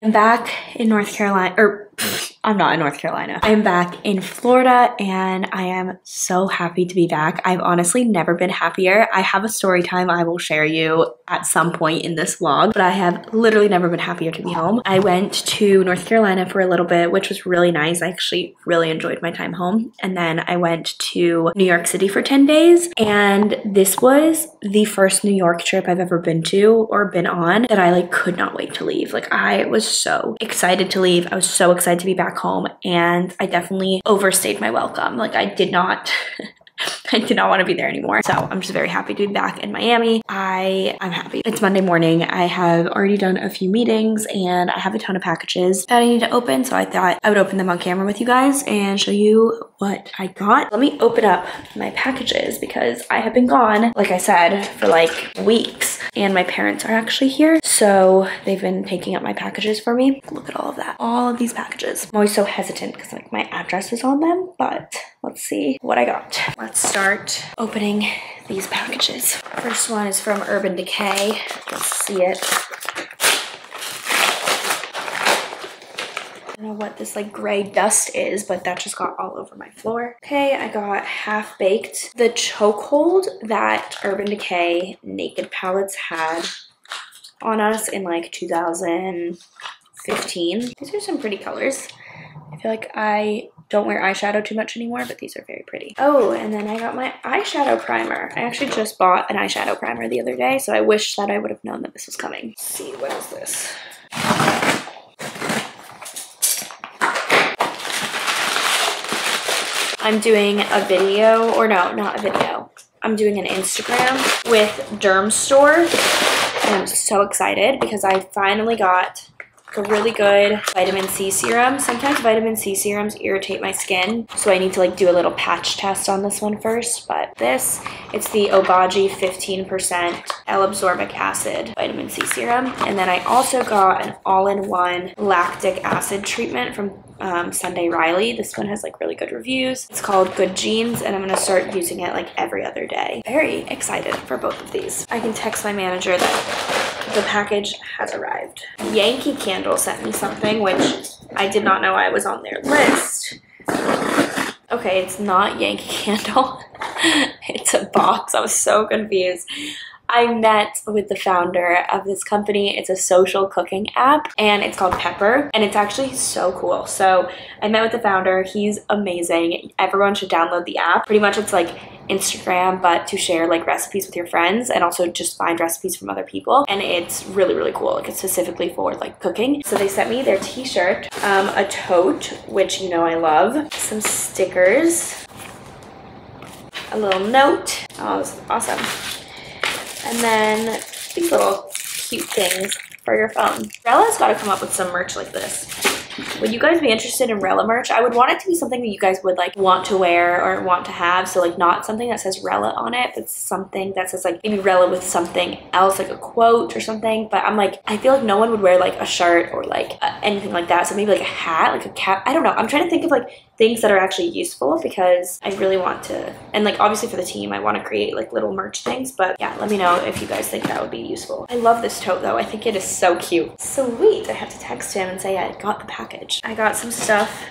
I'm back in North Carolina, or I'm not in North Carolina. I'm back in Florida and I am so happy to be back. I've honestly never been happier. I have a story time I will share you at some point in this vlog, but I have literally never been happier to be home. I went to North Carolina for a little bit, which was really nice. I actually really enjoyed my time home. And then I went to New York City for 10 days. And this was the first New York trip I've ever been to or been on that I like could not wait to leave. Like I was so excited to leave. I was so excited to be back home, and I definitely overstayed my welcome. Like I did not I did not want to be there anymore. So I'm just very happy to be back in Miami. I'm happy. It's Monday morning. I have already done a few meetings and I have a ton of packages that I need to open. So I thought I would open them on camera with you guys and show you what I got. Let me open up my packages because I have been gone, like I said, for like weeks, and my parents are actually here. So they've been picking up my packages for me. Look at all of that. All of these packages. I'm always so hesitant because like my address is on them, but let's see what I got. Let's start opening these packages. First one is from Urban Decay. Let's see it. I don't know what this like gray dust is, but that just got all over my floor. Okay, I got Half Baked. The chokehold that Urban Decay Naked palettes had on us in like 2015. These are some pretty colors. I feel like I don't wear eyeshadow too much anymore, but these are very pretty. Oh, and then I got my eyeshadow primer. I actually just bought an eyeshadow primer the other day, so I wish that I would have known that this was coming. Let's see, what is this? I'm doing a video, or no, not a video. I'm doing an Instagram with Dermstore, and I'm so excited because I finally got a really good vitamin C serum. Sometimes vitamin C serums irritate my skin, so I need to like do a little patch test on this one first. But this, it's the Obagi 15% L-Ascorbic Acid Vitamin C Serum. And then I also got an all-in-one lactic acid treatment from Sunday Riley. This one has like really good reviews. It's called Good Genes, and I'm gonna start using it like every other day. Very excited for both of these. I can text my manager that the package has arrived. Yankee Candle sent me something, which I did not know I was on their list. Okay, it's not Yankee Candle. It's a box. I was so confused. I met with the founder of this company. It's a social cooking app and it's called Pepper, and it's actually so cool. So I met with the founder. He's amazing. Everyone should download the app. Pretty much it's like Instagram, but to share like recipes with your friends and also just find recipes from other people. And it's really, really cool. Like it's specifically for like cooking. So they sent me their t-shirt, a tote, which you know I love, some stickers, a little note. Oh, this is awesome. And then these little cute things for your phone. Rella's got to come up with some merch like this. Would you guys be interested in Rella merch? I would want it to be something that you guys would like want to wear or want to have. So like not something that says Rella on it, but something that says like maybe Rella with something else, like a quote or something. But I'm like, I feel like no one would wear like a shirt or like anything like that. So maybe like a hat, like a cap. I don't know. I'm trying to think of like things that are actually useful because I really want to, and like obviously for the team, I want to create like little merch things. But yeah, let me know if you guys think that would be useful. I love this tote though. I think it is so cute. Sweet. I have to text him and say, yeah, I got the package. I got some stuff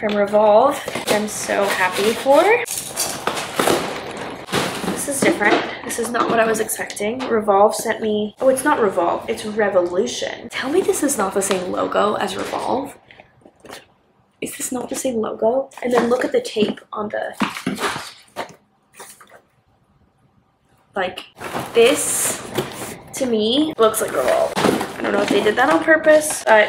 from Revolve that I'm so happy for. This is different. This is not what I was expecting. Revolve sent me, oh, it's not Revolve, it's Revolution. Tell me this is not the same logo as Revolve. Is this not the same logo? And then look at the tape on the, like this to me looks like Revolve. I don't know if they did that on purpose, but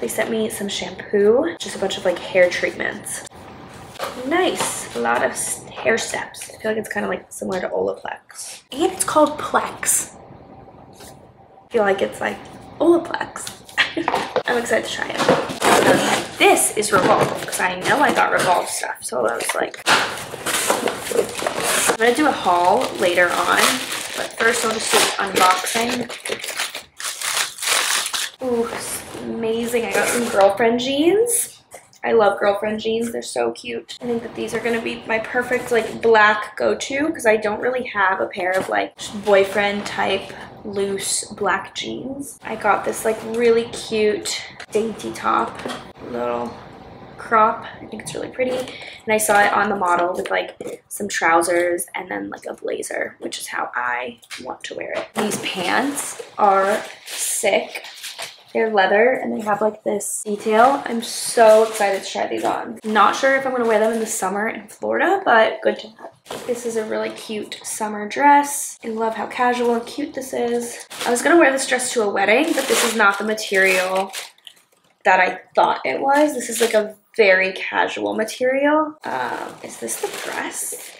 they sent me some shampoo, just a bunch of like hair treatments. Nice, a lot of hair steps. I feel like it's kind of like similar to Olaplex. And it's called Plex. I feel like it's like Olaplex. I'm excited to try it. This is Revolve, because I know I got Revolve stuff, so I was like, I'm gonna do a haul later on, but first I'll just do an unboxing. Ooh, amazing. I got some girlfriend jeans. I love girlfriend jeans. They're so cute. I think that these are going to be my perfect like black go-to because I don't really have a pair of like boyfriend type loose black jeans. I got this like really cute dainty top, little crop. I think it's really pretty. And I saw it on the model with like some trousers and then like a blazer, which is how I want to wear it. These pants are sick. They're leather and they have like this detail. I'm so excited to try these on. Not sure if I'm gonna wear them in the summer in Florida, but good to have. This is a really cute summer dress. I love how casual and cute this is. I was gonna wear this dress to a wedding, but this is not the material that I thought it was. This is like a very casual material. Is this the dress?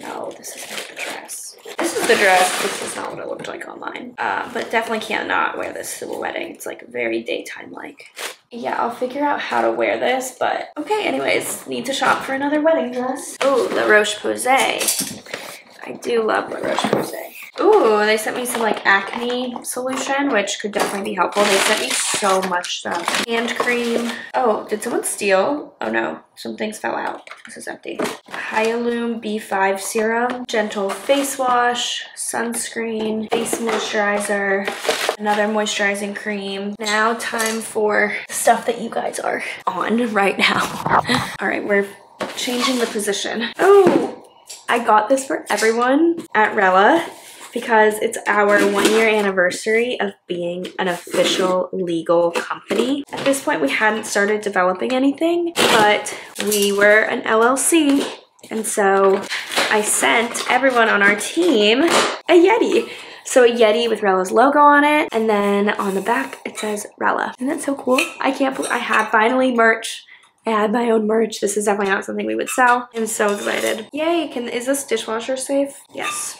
No, this is not the dress. This is the dress. This is not what it looked like online. But definitely cannot wear this to a wedding. It's like very daytime-like. Yeah, I'll figure out how to wear this, but... Okay, anyways, need to shop for another wedding dress. Oh, the Roche-Posay. I do love the Roche-Posay. Ooh, they sent me some like acne solution, which could definitely be helpful. They sent me so much stuff. Hand cream. Oh, did someone steal? Oh no, some things fell out. This is empty. Hyalum B5 serum, gentle face wash, sunscreen, face moisturizer, another moisturizing cream. Now time for stuff that you guys are on right now. All right, we're changing the position. Oh, I got this for everyone at Rella, because it's our 1-year anniversary of being an official legal company. At this point, we hadn't started developing anything, but we were an LLC. And so I sent everyone on our team a Yeti. So a Yeti with Rella's logo on it. And then on the back, it says Rella. Isn't that so cool? I can't believe I have finally merch. I had my own merch. This is definitely not something we would sell. I'm so excited. Yay, is this dishwasher safe? Yes.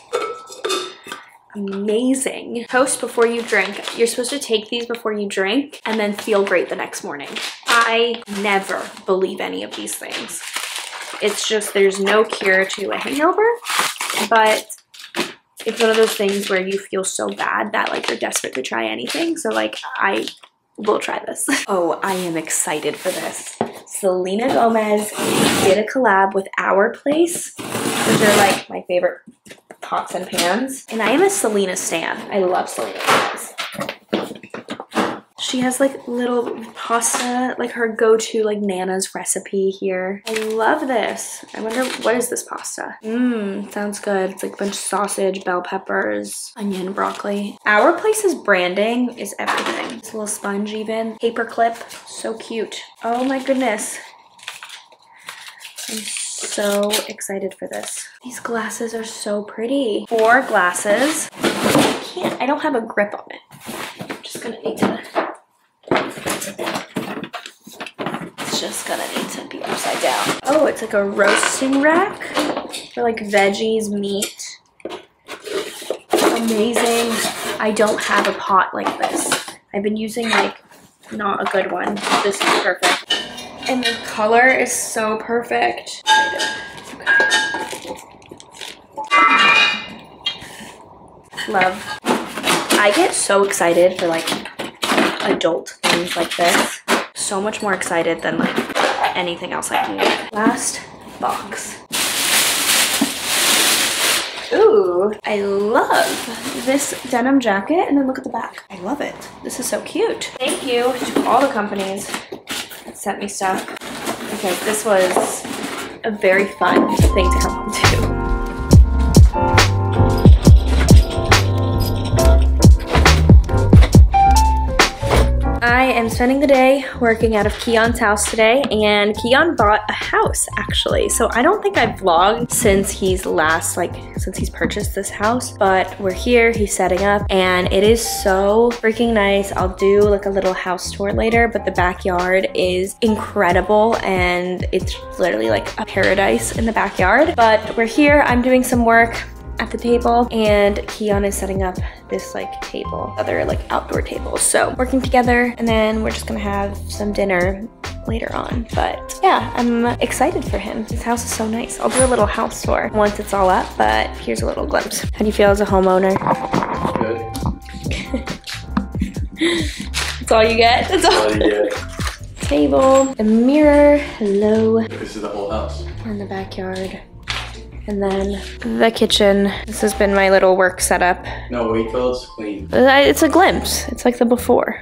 Amazing. Toast before you drink. You're supposed to take these before you drink and then feel great the next morning. I never believe any of these things. It's just there's no cure to a hangover, but it's one of those things where you feel so bad that like you're desperate to try anything. So like I will try this. Oh, I am excited for this. Selena Gomez did a collab with Our Place, which are like my favorite pots and pans. And I am a Selena stan. I love Selena Gomez. She has like little pasta, like her go-to like Nana's recipe here. I love this. I wonder, what is this pasta? Mmm, sounds good. It's like a bunch of sausage, bell peppers, onion, broccoli. Our Place's branding is everything. It's a little sponge even. Paper clip, so cute. Oh my goodness. I'm so excited for this. These glasses are so pretty. 4 glasses. I don't have a grip on it. I'm just gonna need to... It's just gonna need to be upside down. Oh, it's like a roasting rack for like veggies, meat. Amazing. I don't have a pot like this. I've been using like not a good one. This is perfect. And the color is so perfect. Love. I get so excited for like adult things like this. So much more excited than like anything else I can get. Last box. Ooh, I love this denim jacket. And then look at the back. I love it. This is so cute. Thank you to all the companies that sent me stuff, because this was a very fun thing to come home to. I am spending the day working out of Keon's house today, and Keon bought a house actually. So I don't think I've vlogged since he's purchased this house, but we're here, he's setting up, and it is so freaking nice. I'll do like a little house tour later, but the backyard is incredible and it's literally like a paradise in the backyard. But we're here, I'm doing some work at the table, and Keon is setting up this like table, other like outdoor table. So working together, and then we're just gonna have some dinner later on. But yeah, I'm excited for him. His house is so nice. I'll do a little house tour once it's all up, but here's a little glimpse. How do you feel as a homeowner? Good. That's all you get? That's all you get. Table, a mirror, hello. This is the whole house. In the backyard. and then the kitchen. This has been my little work setup. No, wait till it's clean. It's a glimpse. It's like the before.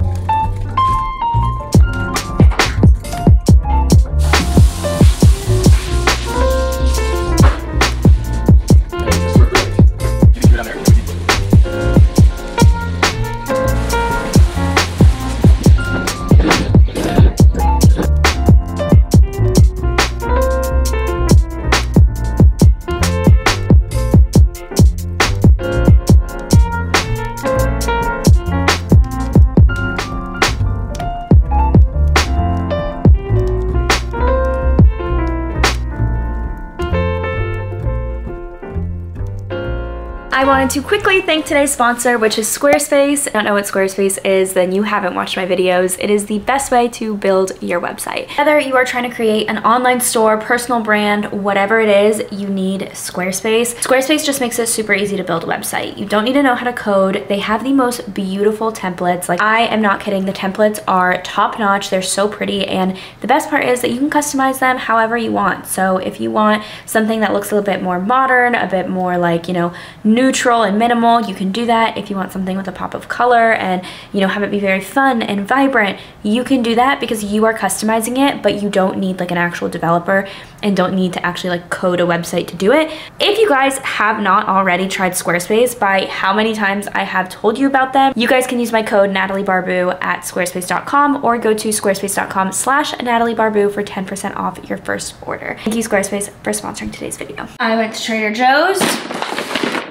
I wanted to quickly thank today's sponsor, which is Squarespace. If you don't know what Squarespace is, then you haven't watched my videos. It is the best way to build your website. Whether you are trying to create an online store, personal brand, whatever it is, you need Squarespace. Squarespace just makes it super easy to build a website. You don't need to know how to code. They have the most beautiful templates. Like, I am not kidding. The templates are top-notch. They're so pretty, and the best part is that you can customize them however you want. So if you want something that looks a little bit more modern, a bit more like, you know, neutral and minimal, you can do that. If you want something with a pop of color and, you know, have it be very fun and vibrant, you can do that because you are customizing it, but you don't need like an actual developer and don't need to actually like code a website to do it. If you guys have not already tried Squarespace, by how many times I have told you about them, you guys can use my code NatalieBarbu at squarespace.com or go to squarespace.com/NatalieBarbu for 10% off your first order. Thank you, Squarespace, for sponsoring today's video. I went to Trader Joe's.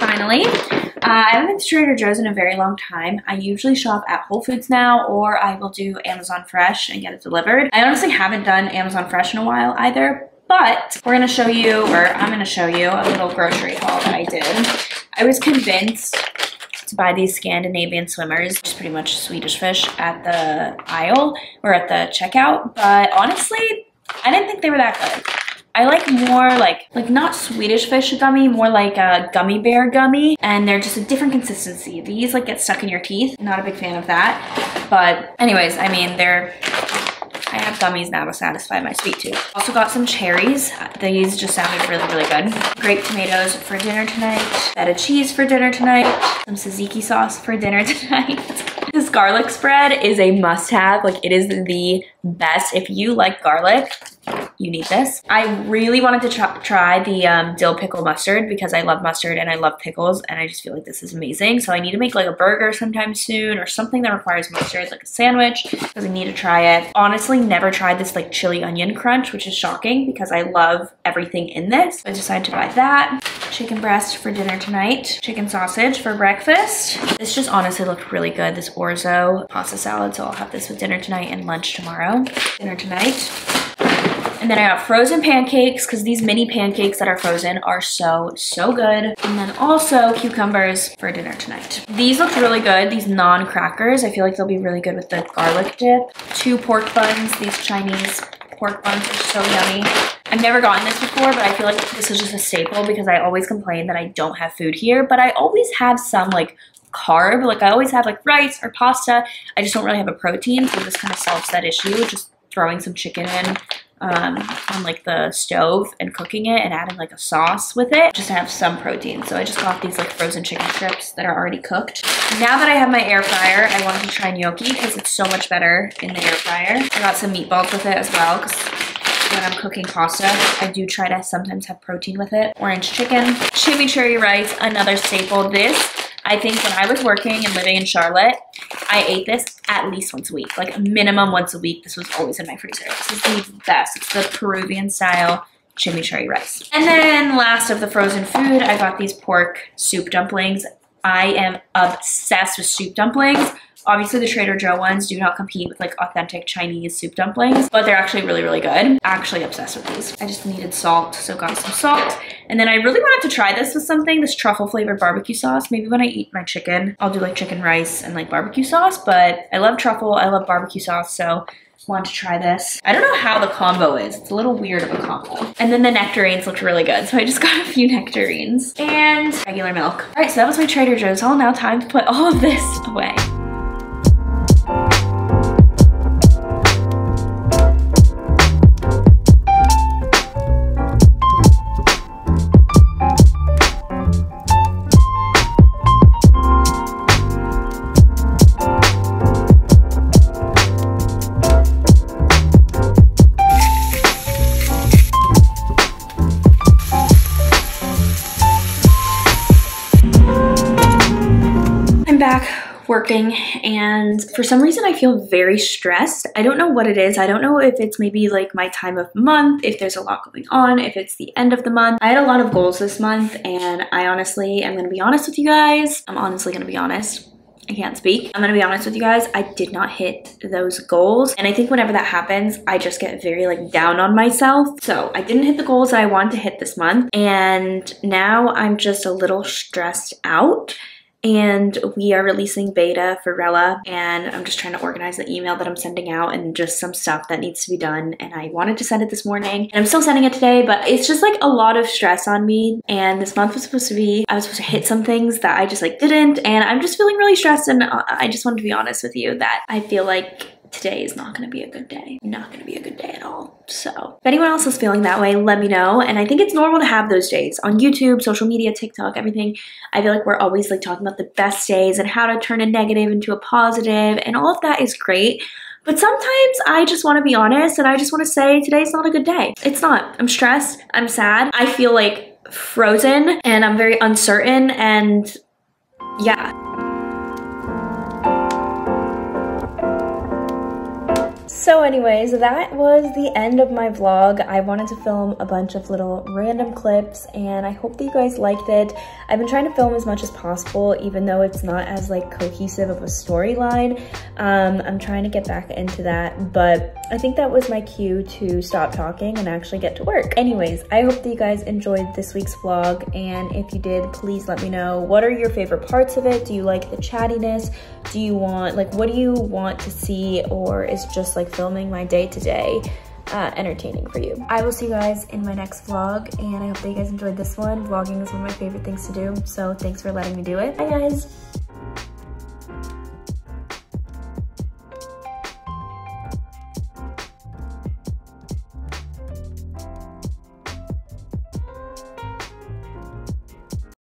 Finally, I haven't been to Trader Joe's in a very long time. I usually shop at Whole Foods now, or I will do Amazon Fresh and get it delivered. I honestly haven't done Amazon Fresh in a while either, but we're gonna show you, or I'm gonna show you, a little grocery haul that I did. I was convinced to buy these Scandinavian swimmers, which is pretty much Swedish fish, at the aisle, or at the checkout, but honestly, I didn't think they were that good. I like more like not Swedish fish gummy, more like a gummy bear gummy, and they're just a different consistency. These like get stuck in your teeth. Not a big fan of that, but anyways, I mean, they're, I have gummies now to satisfy my sweet tooth. Also got some cherries. These just sounded really, really good. Grape tomatoes for dinner tonight. Feta cheese for dinner tonight. Some tzatziki sauce for dinner tonight. This garlic spread is a must-have. Like, it is the best. If you like garlic, you need this. I really wanted to try the dill pickle mustard because I love mustard and I love pickles, and I just feel like this is amazing. So I need to make like a burger sometime soon, or something that requires mustard, like a sandwich, because I need to try it. Honestly, never tried this like chili onion crunch, which is shocking because I love everything in this. I decided to buy that. Chicken breast for dinner tonight. Chicken sausage for breakfast. This just honestly looked really good. This orzo pasta salad, so I'll have this with dinner tonight and lunch tomorrow. Dinner tonight. And then I got frozen pancakes because these mini pancakes that are frozen are so, so good. And then also cucumbers for dinner tonight. These look really good, these naan crackers. I feel like they'll be really good with the garlic dip. 2 pork buns, these Chinese pork buns are so yummy. I've never gotten this before, but I feel like this is just a staple because I always complain that I don't have food here, but I always have some like carb. Like, I always have like rice or pasta. I just don't really have a protein, so this kind of solves that issue. Just throwing some chicken in on like the stove and cooking it and adding like a sauce with it just to have some protein. So I just got these like frozen chicken strips that are already cooked. Now that I have my air fryer, I wanted to try gnocchi because it's so much better in the air fryer. I got some meatballs with it as well because when I'm cooking pasta, I do try to sometimes have protein with it. Orange chicken, chimichurri rice, another staple. This, I think when I was working and living in Charlotte, I ate this at least once a week, like minimum once a week. This was always in my freezer. This is the best. It's the Peruvian style chimichurri rice. And then last of the frozen food, I got these pork soup dumplings. I am obsessed with soup dumplings. Obviously, the Trader Joe ones do not compete with like authentic Chinese soup dumplings, but they're actually really, really good. Actually obsessed with these. I just needed salt, so got some salt. And then I really wanted to try this with something, this truffle flavored barbecue sauce. Maybe when I eat my chicken, I'll do like chicken rice and like barbecue sauce, but I love truffle, I love barbecue sauce, so want to try this. I don't know how the combo is. It's a little weird of a combo. And then the nectarines looked really good, so I just got a few nectarines and regular milk. All right, so that was my Trader Joe's haul. Now time to put all of this away. working, and for some reason I feel very stressed. I don't know what it is. I don't know if it's maybe like my time of month, if there's a lot going on, if it's the end of the month. I had a lot of goals this month, and I honestly am gonna be honest with you guys. I'm honestly gonna be honest. I can't speak. I'm gonna be honest with you guys, I did not hit those goals, and I think whenever that happens I just get very like down on myself. So I didn't hit the goals that I wanted to hit this month, and now I'm just a little stressed out. And we are releasing beta for Rella, and I'm just trying to organize the email that I'm sending out and just some stuff that needs to be done. And I wanted to send it this morning, and I'm still sending it today, but it's just like a lot of stress on me. And this month was supposed to be, I was supposed to hit some things that I just like didn't, and I'm just feeling really stressed. And I just wanted to be honest with you that I feel like today is not gonna be a good day. Not gonna be a good day at all. So if anyone else is feeling that way, let me know. And I think it's normal to have those days on YouTube, social media, TikTok, everything. I feel like we're always like talking about the best days and how to turn a negative into a positive, and all of that is great. But sometimes I just want to be honest, and I just want to say today's not a good day. It's not. I'm stressed. I'm sad. I feel like frozen, and I'm very uncertain, and yeah. So anyways, that was the end of my vlog. I wanted to film a bunch of little random clips, and I hope that you guys liked it. I've been trying to film as much as possible, even though it's not as like cohesive of a storyline. I'm trying to get back into that, but I think that was my cue to stop talking and actually get to work. Anyways, I hope that you guys enjoyed this week's vlog, and if you did, please let me know, what are your favorite parts of it? Do you like the chattiness? Do you want, like, what do you want to see, or is just like filming my day-to-day entertaining for you? I will see you guys in my next vlog, and I hope that you guys enjoyed this one. Vlogging is one of my favorite things to do, so thanks for letting me do it. Bye guys!